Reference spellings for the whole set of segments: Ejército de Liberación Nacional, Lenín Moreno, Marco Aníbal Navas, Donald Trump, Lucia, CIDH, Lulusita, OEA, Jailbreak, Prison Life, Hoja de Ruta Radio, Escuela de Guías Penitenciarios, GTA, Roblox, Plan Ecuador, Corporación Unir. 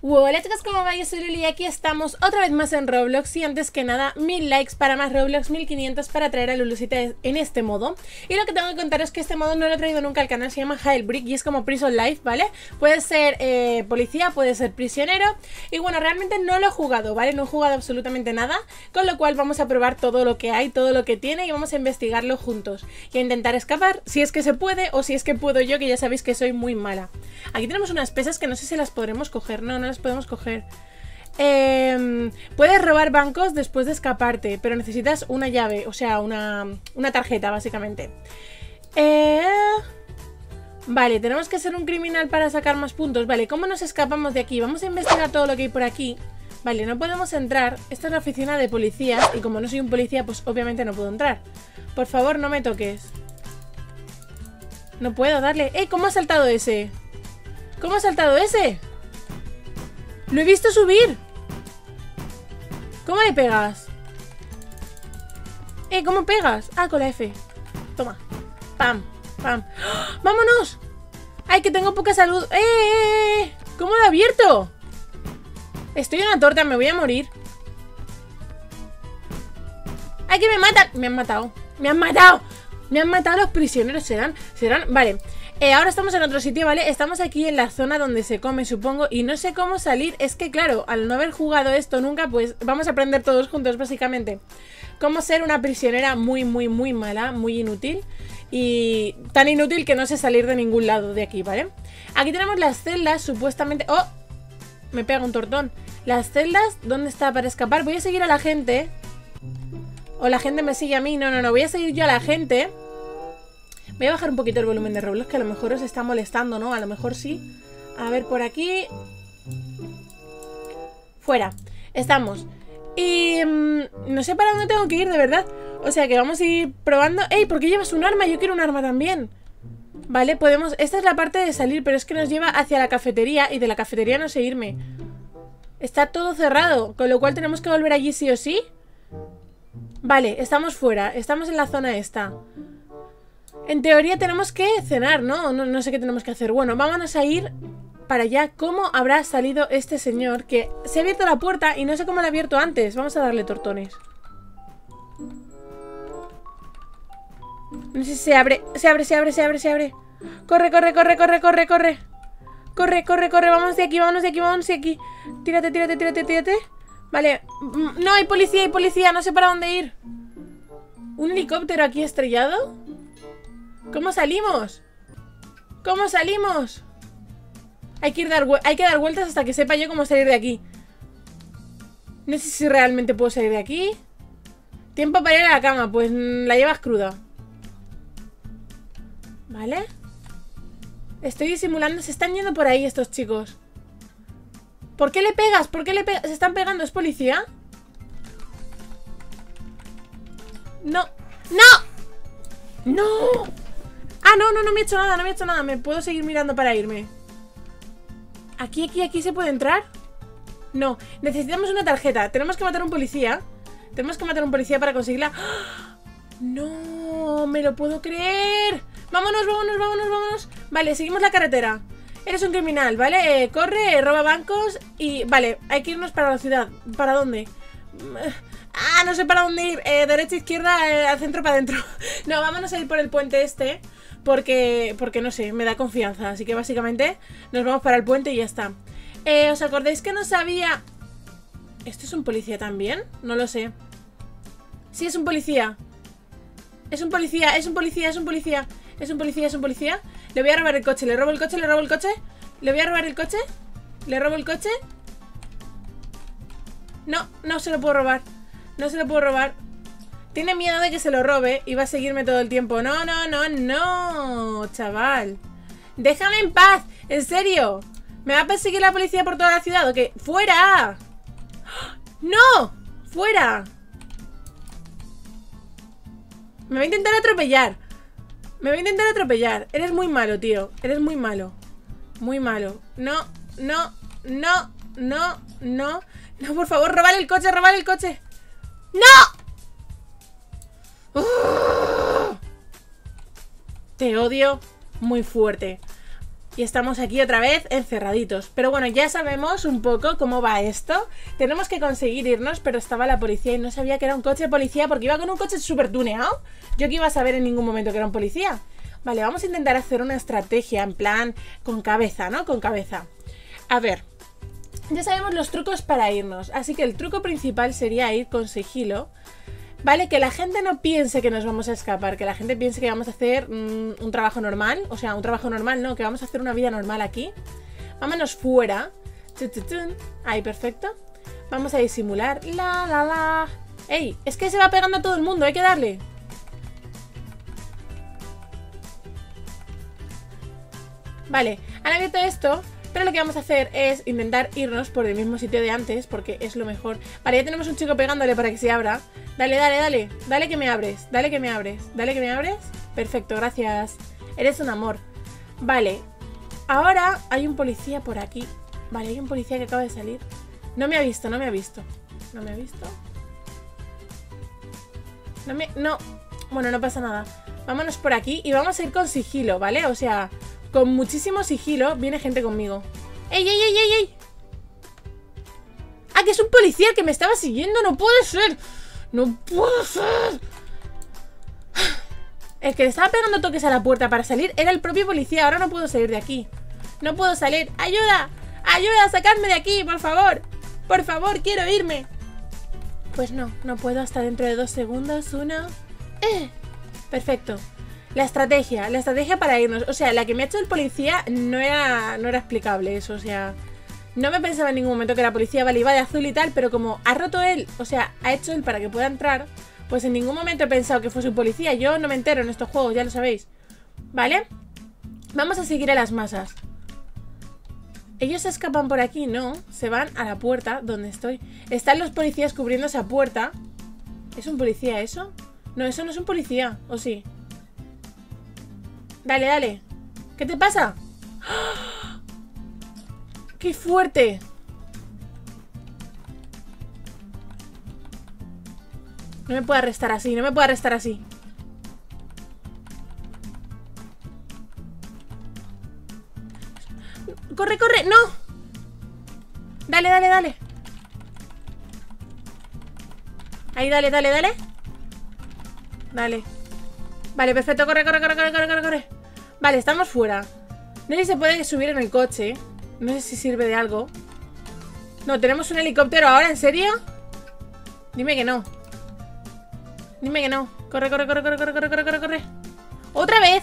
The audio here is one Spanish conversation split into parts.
Hola chicas, ¿cómo va? Yo soy Lulia y aquí estamos otra vez más en Roblox. Y antes que nada, 1000 likes para más Roblox, 1500 para traer a Lulusita en este modo. Y lo que tengo que contar es que este modo no lo he traído nunca al canal, se llama Jailbreak y es como Prison Life, ¿vale? Puede ser policía, puede ser prisionero. Y bueno, realmente no lo he jugado, ¿vale? No he jugado absolutamente nada. Con lo cual vamos a probar todo lo que hay, todo lo que tiene, y vamos a investigarlo juntos y a intentar escapar, si es que se puede o si es que puedo yo, que ya sabéis que soy muy mala. Aquí tenemos unas pesas que no sé si las podremos coger, no las podemos coger. Puedes robar bancos después de escaparte, pero necesitas una llave, o sea, una tarjeta, básicamente. Vale, tenemos que ser un criminal para sacar más puntos. Vale, ¿cómo nos escapamos de aquí? Vamos a investigar todo lo que hay por aquí. Vale, no podemos entrar. Esta es la oficina de policías y como no soy un policía, pues obviamente no puedo entrar. Por favor, no me toques. No puedo darle... ¡Ey! ¿Cómo ha saltado ese? ¿Cómo ha saltado ese? ¡Lo he visto subir! ¿Cómo le pegas? ¿Cómo pegas? Ah, con la F. Toma. Pam, pam. ¡Oh! ¡Vámonos! ¡Ay, que tengo poca salud! ¡Eh! ¿Cómo lo he abierto? Estoy en una torta, me voy a morir. ¡Ay, que me matan! Me han matado. ¡Me han matado! Me han matado los prisioneros, serán, vale. Ahora estamos en otro sitio, ¿vale? Estamos aquí en la zona donde se come, supongo. Y no sé cómo salir, es que claro, al no haber jugado esto nunca, pues vamos a aprender todos juntos, básicamente, cómo ser una prisionera muy, muy, muy mala, muy inútil. Y tan inútil que no sé salir de ningún lado de aquí, ¿vale? Aquí tenemos las celdas, supuestamente... ¡Oh! Me pega un tortón. Las celdas, ¿dónde está para escapar? Voy a seguir a la gente. O la gente me sigue a mí, no, voy a seguir yo a la gente. Voy a bajar un poquito el volumen de Roblox, que a lo mejor os está molestando, ¿no? A lo mejor sí. A ver, por aquí. Fuera. Estamos. Y no sé para dónde tengo que ir, de verdad. O sea, que vamos a ir probando. ¡Ey! ¿Por qué llevas un arma? Yo quiero un arma también. Vale, podemos... Esta es la parte de salir, pero es que nos lleva hacia la cafetería. Y de la cafetería no sé irme. Está todo cerrado, con lo cual tenemos que volver allí sí o sí. Vale, estamos fuera. Estamos en la zona esta. En teoría tenemos que cenar, ¿no? No sé qué tenemos que hacer. Bueno, vámonos a ir para allá. ¿Cómo habrá salido este señor? Que se ha abierto la puerta y no sé cómo la ha abierto antes. Vamos a darle tortones. No sé si se abre. Se abre. Corre. Corre. Vámonos de aquí. Tírate. Vale. No, hay policía. No sé para dónde ir. ¿Un helicóptero aquí estrellado? ¿Cómo salimos? Hay que dar vueltas hasta que sepa yo cómo salir de aquí. No sé si realmente puedo salir de aquí. Tiempo para ir a la cama. Pues la llevas cruda. ¿Vale? Estoy disimulando. Se están yendo por ahí estos chicos. ¿Por qué le pegas? Se están pegando. ¿Es policía? ¡No! Ah, no me he hecho nada, Me puedo seguir mirando para irme. ¿Aquí se puede entrar? No, necesitamos una tarjeta. Tenemos que matar a un policía. Para conseguirla. ¡Oh! No, me lo puedo creer. Vámonos. Vale, seguimos la carretera. Eres un criminal, ¿vale? Corre, roba bancos y... Vale, hay que irnos para la ciudad. ¿Para dónde? Ah, no sé para dónde ir. Derecha, izquierda, al centro, para adentro. No, vámonos a ir por el puente este. Porque no sé, me da confianza. Así que básicamente nos vamos para el puente y ya está. ¿Os acordáis que no sabía? ¿Esto es un policía también? No lo sé. Sí, es un policía. Es un policía. Le voy a robar el coche, le robo el coche. No se lo puedo robar. Tiene miedo de que se lo robe y va a seguirme todo el tiempo. No, chaval. Déjame en paz, en serio. ¿Me va a perseguir la policía por toda la ciudad o qué? ¡Fuera! ¡No! ¡Fuera! Me va a intentar atropellar. Eres muy malo, tío. No. No, por favor, robar el coche. ¡No! ¡Oh! Te odio muy fuerte. Y estamos aquí otra vez encerraditos. Pero bueno, ya sabemos un poco cómo va esto. Tenemos que conseguir irnos, pero estaba la policía y no sabía que era un coche de policía porque iba con un coche súper tuneado. Yo que iba a saber en ningún momento que era un policía. Vale, vamos a intentar hacer una estrategia en plan con cabeza, ¿no? Con cabeza. A ver, ya sabemos los trucos para irnos. Así que el truco principal sería ir con sigilo. Vale, que la gente no piense que nos vamos a escapar, que la gente piense que vamos a hacer un trabajo normal, o sea, un trabajo normal no, que vamos a hacer una vida normal aquí. Vámonos fuera. Ahí, perfecto. Vamos a disimular. La, la, la. Ey, es que se va pegando a todo el mundo, hay que darle. Vale, han abierto esto, pero lo que vamos a hacer es intentar irnos por el mismo sitio de antes, porque es lo mejor. Vale, ya tenemos un chico pegándole para que se abra. Dale, dale, dale, dale que me abres, dale que me abres, dale que me abres. Perfecto, gracias. Eres un amor. Vale, ahora hay un policía por aquí. Vale, hay un policía que acaba de salir. No me ha visto, no me ha visto. No me ha visto. No me... no. Bueno, no pasa nada. Vámonos por aquí y vamos a ir con sigilo, ¿vale? O sea, con muchísimo sigilo viene gente conmigo. ¡Ey, ey, ey, ey, ey! ¡Ah, que es un policía el que me estaba siguiendo! ¡No puede ser! ¡No puedo ser! El que le estaba pegando toques a la puerta para salir era el propio policía. Ahora no puedo salir de aquí. No puedo salir. ¡Ayuda! ¡Ayuda! ¡Sacadme de aquí, por favor! ¡Por favor! ¡Quiero irme! Pues no, no puedo hasta dentro de 2 segundos. Una... Perfecto. La estrategia para irnos. O sea, la que me ha hecho el policía no era explicable eso, o sea... No me pensaba en ningún momento que la policía, vale, iba de azul y tal, pero como ha roto él, o sea, ha hecho él para que pueda entrar, pues en ningún momento he pensado que fuese un policía. Yo no me entero en estos juegos, ya lo sabéis. ¿Vale? Vamos a seguir a las masas. Ellos se escapan por aquí, no, se van a la puerta donde estoy. Están los policías cubriendo esa puerta. ¿Es un policía eso? No, eso no es un policía, ¿o sí? Dale, dale. ¿Qué te pasa? ¡Ah! ¡Qué fuerte! No me puedo arrestar así, no me puedo arrestar así. ¡Corre, corre! ¡No! Dale, dale, dale. Ahí, dale, dale, dale. Dale. Vale, perfecto, corre, corre, corre, corre, corre, corre. Vale, estamos fuera. No sé si se puede subir en el coche. No sé si sirve de algo. No, tenemos un helicóptero ahora, ¿en serio? Dime que no. Dime que no. Corre, corre, corre, corre, corre, corre, corre, corre, corre. ¡Otra vez!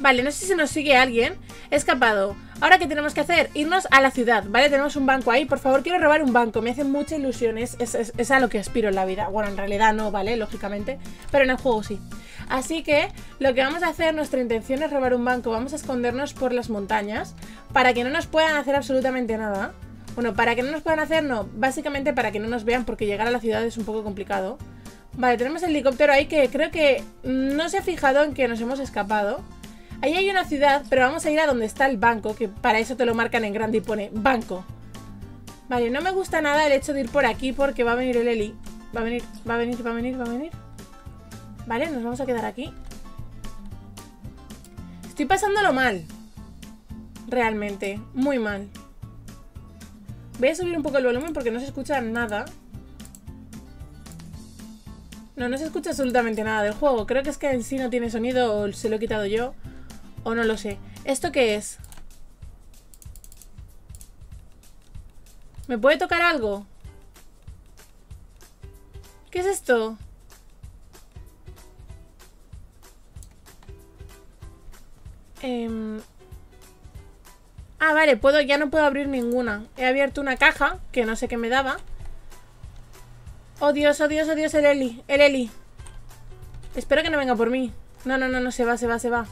Vale, no sé si nos sigue alguien. He escapado. Ahora, ¿qué tenemos que hacer? Irnos a la ciudad, ¿vale? Tenemos un banco ahí. Por favor, quiero robar un banco. Me hacen mucha ilusión. Es a lo que aspiro en la vida. Bueno, en realidad no, ¿vale? Lógicamente. Pero en el juego sí. Así que lo que vamos a hacer, nuestra intención es robar un banco. Vamos a escondernos por las montañas para que no nos puedan hacer absolutamente nada. Bueno, para que no nos puedan hacer, no. Básicamente para que no nos vean, porque llegar a la ciudad es un poco complicado. Vale, tenemos el helicóptero ahí que creo que no se ha fijado en que nos hemos escapado. Ahí hay una ciudad, pero vamos a ir a donde está el banco, que para eso te lo marcan en grande y pone banco. Vale, no me gusta nada el hecho de ir por aquí porque va a venir el heli. Va a venir, va a venir, va a venir, va a venir. Vale, nos vamos a quedar aquí. Estoy pasándolo mal. Realmente, muy mal. Voy a subir un poco el volumen porque no se escucha nada. No, no se escucha absolutamente nada del juego. Creo que es que en sí no tiene sonido, o se lo he quitado yo, o no lo sé. ¿Esto qué es? ¿Me puede tocar algo? ¿Qué es esto? Ah, vale, puedo, ya no puedo abrir ninguna. He abierto una caja que no sé qué me daba. Oh Dios, oh Dios, oh Dios, el Eli, el Eli. Espero que no venga por mí. No, no, no, no, se va, se va, se va.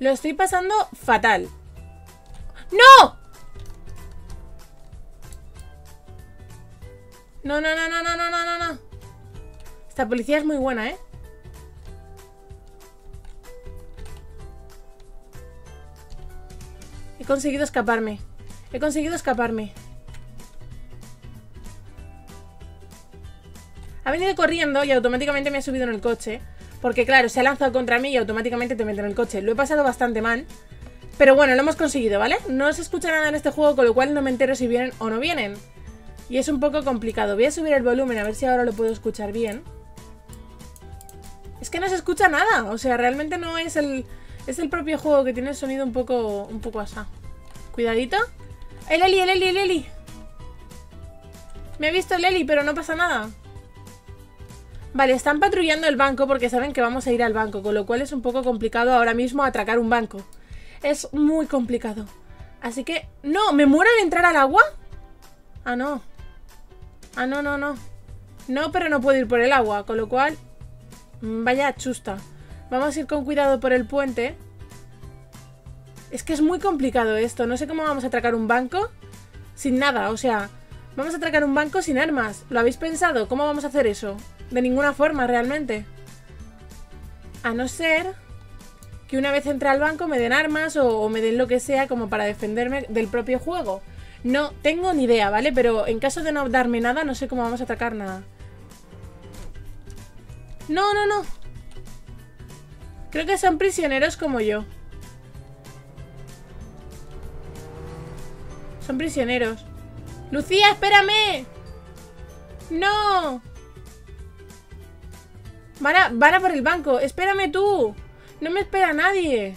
Lo estoy pasando fatal. ¡No! No, no, no, no, no, no, no, no. Esta policía es muy buena, ¿eh? He conseguido escaparme. He conseguido escaparme. Ha venido corriendo y automáticamente me ha subido en el coche. Porque claro, se ha lanzado contra mí y automáticamente te meten en el coche. Lo he pasado bastante mal, pero bueno, lo hemos conseguido, ¿vale? No se escucha nada en este juego, con lo cual no me entero si vienen o no vienen. Y es un poco complicado. Voy a subir el volumen a ver si ahora lo puedo escuchar bien. Es que no se escucha nada. O sea, realmente no es el propio juego que tiene el sonido un poco asá. Cuidadito. El Eli. Me ha visto el Eli, pero no pasa nada. Vale, están patrullando el banco porque saben que vamos a ir al banco, con lo cual es un poco complicado ahora mismo atracar un banco. Es muy complicado. Así que... ¡No! ¿Me muero de entrar al agua? Ah, no. Ah, no. No, pero no puedo ir por el agua, con lo cual... Vaya chusta. Vamos a ir con cuidado por el puente. Es que es muy complicado esto. No sé cómo vamos a atracar un banco sin nada, o sea... Vamos a atracar un banco sin armas. ¿Lo habéis pensado? ¿Cómo vamos a hacer eso? De ninguna forma, realmente. A no ser que una vez entre al banco me den armas o me den lo que sea como para defenderme del propio juego. No tengo ni idea, ¿vale? Pero en caso de no darme nada, no sé cómo vamos a atracar nada. No. Creo que son prisioneros como yo. Son prisioneros. ¡Lucía, espérame! ¡No! Van a por el banco. ¡Espérame tú! No me espera nadie.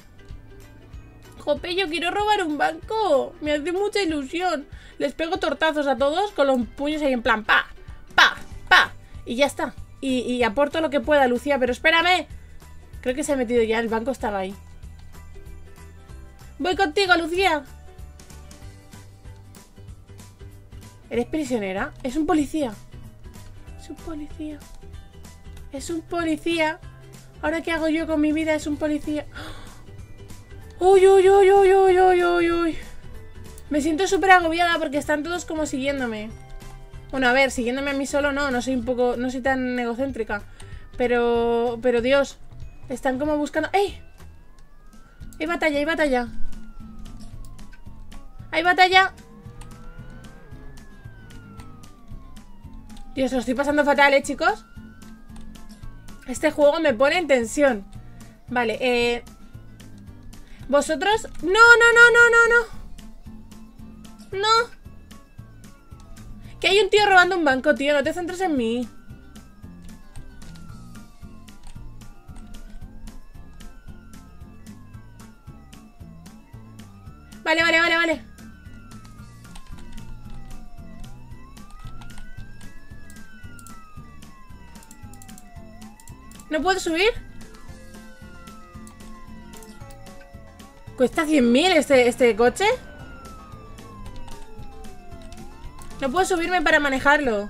Jope, yo quiero robar un banco. Me hace mucha ilusión. Les pego tortazos a todos con los puños ahí en plan pa, pa, pa. Y ya está. Y aporto lo que pueda, Lucía, pero espérame. Creo que se ha metido ya, el banco estaba ahí. Voy contigo, Lucía. ¿Eres prisionera? Es un policía. Es un policía. ¿Ahora qué hago yo con mi vida? Es un policía. Uy. Me siento súper agobiada porque están todos como siguiéndome. Bueno, a ver, siguiéndome a mí solo no. No soy tan egocéntrica. Pero Dios. Están como buscando... ¡Ey! ¡Hay batalla! Dios, lo estoy pasando fatal, chicos. Este juego me pone en tensión. Vale, vosotros... No. Que hay un tío robando un banco, tío. No te centres en mí. Vale. ¿No puedo subir? ¿Cuesta 100.000 este coche? No puedo subirme para manejarlo.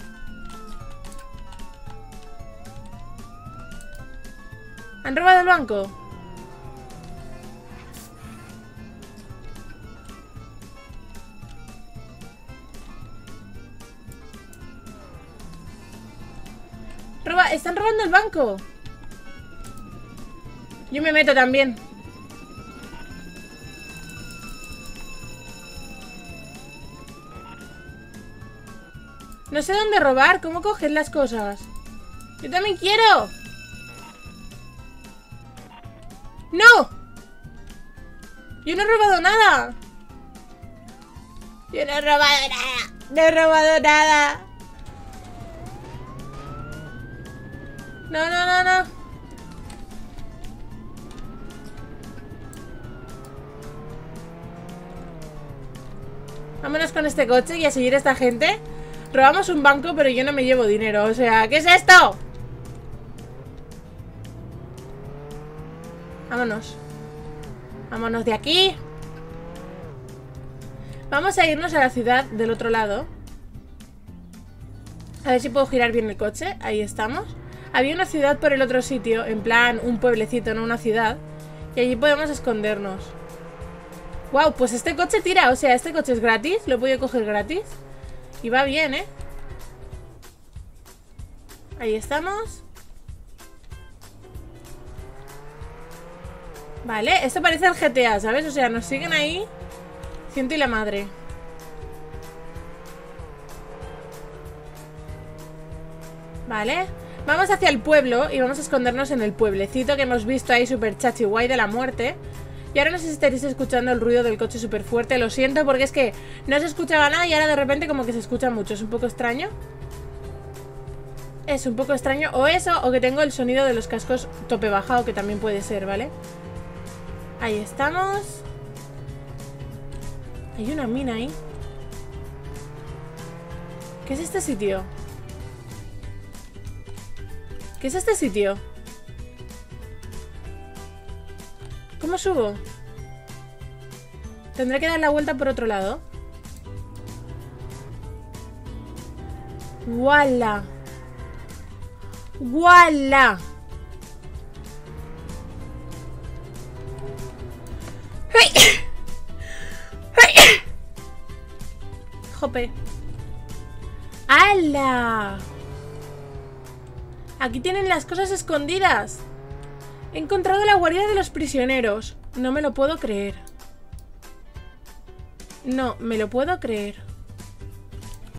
¿Han robado el banco? ¡Están robando el banco! Yo me meto también. No sé dónde robar. ¿Cómo coges las cosas? ¡Yo también quiero! ¡No! ¡Yo no he robado nada! ¡No he robado nada! No. Vámonos con este coche y a seguir a esta gente. Robamos un banco, pero yo no me llevo dinero. O sea, ¿qué es esto? Vámonos. Vámonos de aquí. Vamos a irnos a la ciudad del otro lado. A ver si puedo girar bien el coche. Ahí estamos. Había una ciudad por el otro sitio, en plan un pueblecito, no una ciudad. Y allí podemos escondernos. Wow, pues este coche tira, o sea, este coche es gratis, lo he podido coger gratis. Y va bien, ¿eh? Ahí estamos. Vale, esto parece el GTA, ¿sabes? O sea, nos siguen ahí. Ciento y la madre. Vale, Vamos hacia el pueblo y vamos a escondernos en el pueblecito que hemos visto ahí súper chachi guay de la muerte. Y ahora no sé si estaréis escuchando el ruido del coche súper fuerte. Lo siento porque es que no se escuchaba nada y ahora de repente como que se escucha mucho. Es un poco extraño. Es un poco extraño. O eso, o que tengo el sonido de los cascos tope bajado, que también puede ser, ¿vale? Ahí estamos. Hay una mina ahí. ¿Qué es este sitio? ¿Qué es este sitio? ¿Cómo subo? Tendré que dar la vuelta por otro lado. ¡Wala! ¡Wala! ¡Jope! ¡Hala! Aquí tienen las cosas escondidas. He encontrado la guarida de los prisioneros. No me lo puedo creer. No, me lo puedo creer.